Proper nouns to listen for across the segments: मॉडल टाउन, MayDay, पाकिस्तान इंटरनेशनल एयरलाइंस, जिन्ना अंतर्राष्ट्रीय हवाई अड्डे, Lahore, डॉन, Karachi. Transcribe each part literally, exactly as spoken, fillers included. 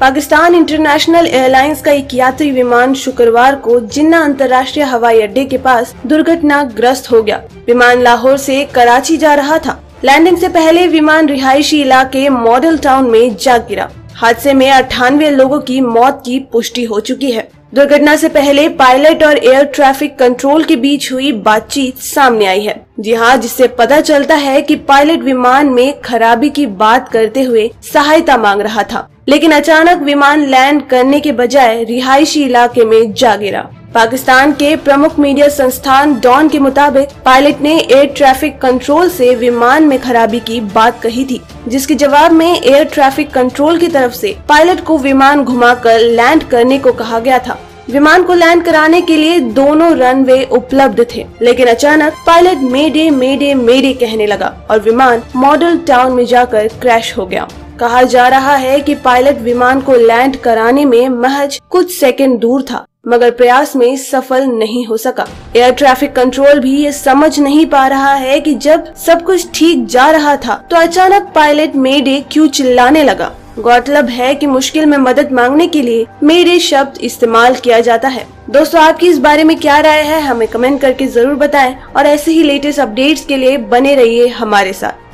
पाकिस्तान इंटरनेशनल एयरलाइंस का एक यात्री विमान शुक्रवार को जिन्ना अंतर्राष्ट्रीय हवाई अड्डे के पास दुर्घटनाग्रस्त हो गया। विमान लाहौर से कराची जा रहा था। लैंडिंग से पहले विमान रिहायशी इलाके मॉडल टाउन में जा गिरा। हादसे में अट्ठानवे लोगों की मौत की पुष्टि हो चुकी है। दुर्घटना से पहले पायलट और एयर ट्रैफिक कंट्रोल के बीच हुई बातचीत सामने आई है, जी हाँ, जिससे पता चलता है कि पायलट विमान में खराबी की बात करते हुए सहायता मांग रहा था, लेकिन अचानक विमान लैंड करने के बजाय रिहायशी इलाके में जा गिरा। पाकिस्तान के प्रमुख मीडिया संस्थान डॉन के मुताबिक पायलट ने एयर ट्रैफिक कंट्रोल से विमान में खराबी की बात कही थी, जिसके जवाब में एयर ट्रैफिक कंट्रोल की तरफ से पायलट को विमान घुमाकर लैंड करने को कहा गया था। विमान को लैंड कराने के लिए दोनों रनवे उपलब्ध थे, लेकिन अचानक पायलट मेडे मेडे मेडे कहने लगा और विमान मॉडल टाउन में जाकर क्रैश हो गया। कहा जा रहा है कि पायलट विमान को लैंड कराने में महज कुछ सेकंड दूर था, मगर प्रयास में सफल नहीं हो सका। एयर ट्रैफिक कंट्रोल भी ये समझ नहीं पा रहा है कि जब सब कुछ ठीक जा रहा था तो अचानक पायलट मेडे क्यों चिल्लाने लगा। गौरतलब है कि मुश्किल में मदद मांगने के लिए मेडे शब्द इस्तेमाल किया जाता है। दोस्तों, आपकी इस बारे में क्या राय है हमें कमेंट करके जरूर बताएं और ऐसे ही लेटेस्ट अपडेट्स के लिए बने रहिए हमारे साथ।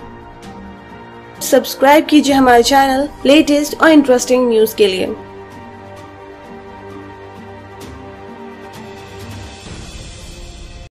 सब्सक्राइब कीजिए हमारा चैनल लेटेस्ट और इंटरेस्टिंग न्यूज के लिए।